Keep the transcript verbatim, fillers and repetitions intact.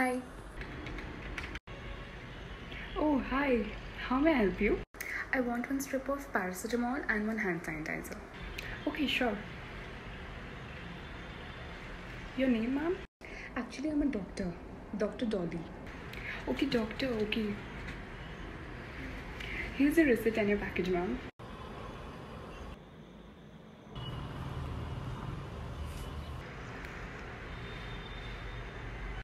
Hi. Oh, hi. How may I help you? I want one strip of paracetamol and one hand sanitizer. Okay, sure. Your name, ma'am? Actually, I'm a doctor. Doctor Dolly. Okay, doctor. Okay. Here's the receipt and your package, ma'am.